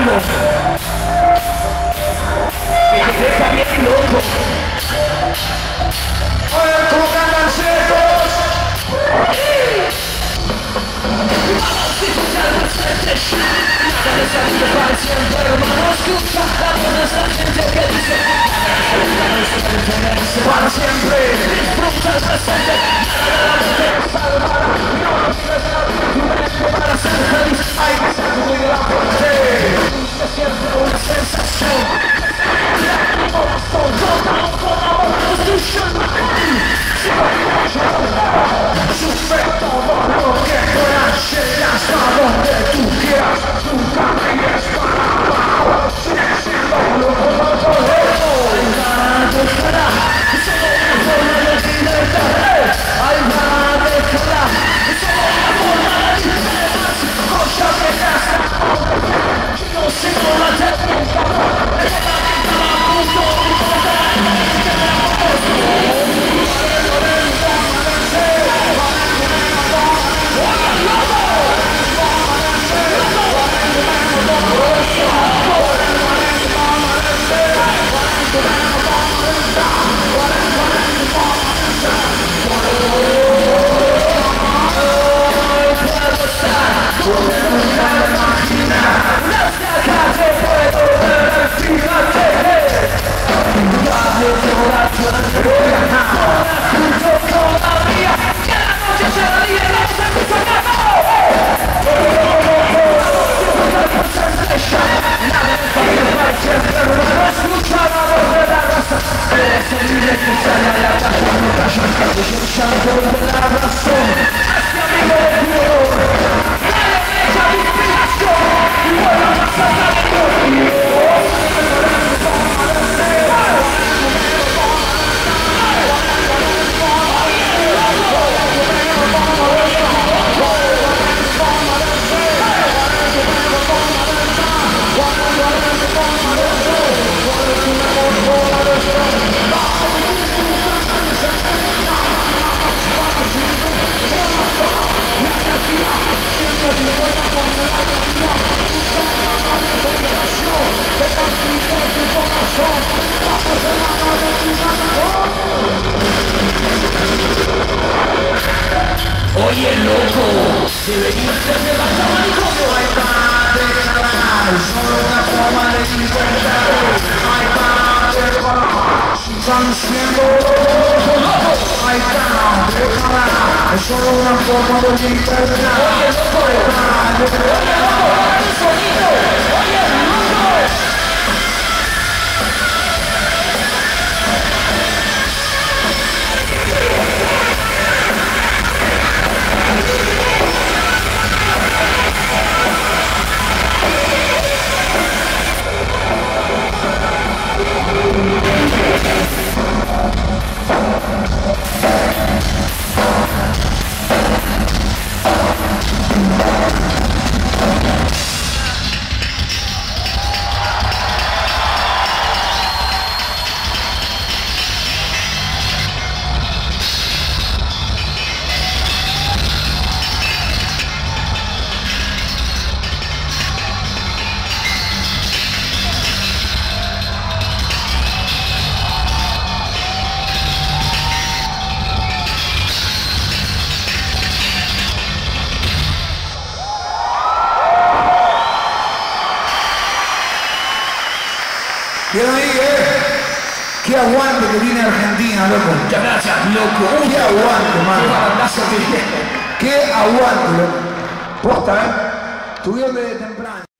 manos. Me quedé también loco. ¡Oigan cómo cantan secos! ¡Para siempre! ¡Para siempre! Oye, loco, si veniste de la cama, ¿cómo hay padre canal? Solo una forma de libertad. Hay padre canal, si están siendo locos, hay padre canal. Solo una forma de libertad. Oye, loco, hay padre canal. Oye, loco, hay sonido. Bien ahí, qué aguante que tiene Argentina, loco. Muchas gracias, loco. Qué aguante, mano. Qué aguante, loco. Posta, ¿eh? Estuvieron desde temprano.